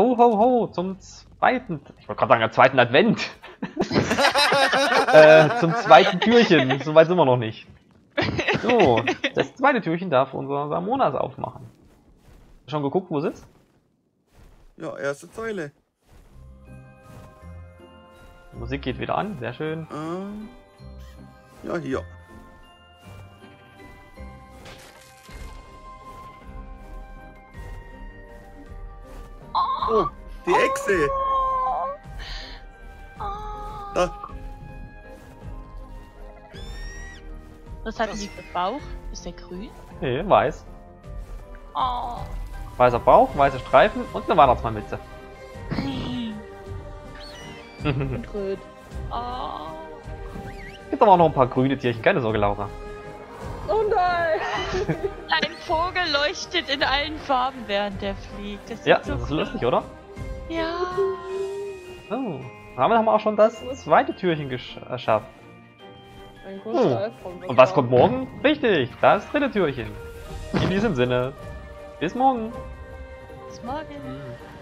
Ho, ho, ho, zum zweiten Advent. Zum zweiten Türchen, so weit sind wir noch nicht. So, das zweite Türchen darf unser Samonas aufmachen. Schon geguckt, wo sitzt? Ja, erste Zeile. Die Musik geht wieder an, sehr schön. Ja, hier. Oh, die Echse! Da. Was hat sie für Bauch? Ist der grün? Nee, weiß. Oh. Weißer Bauch, weiße Streifen und eine Weihnachtsmannmütze. Und rot. Oh. Gibt aber auch noch ein paar grüne Tierchen, keine Sorge, Laura. Oh nein! Ein Vogel leuchtet in allen Farben, während der fliegt. Das ist ja so, das ist lustig, oder? Ja. Oh. Damit haben wir auch schon das zweite Türchen geschafft. Ein großer Und was kommt morgen? Richtig, das dritte Türchen. In diesem Sinne, bis morgen. Bis morgen.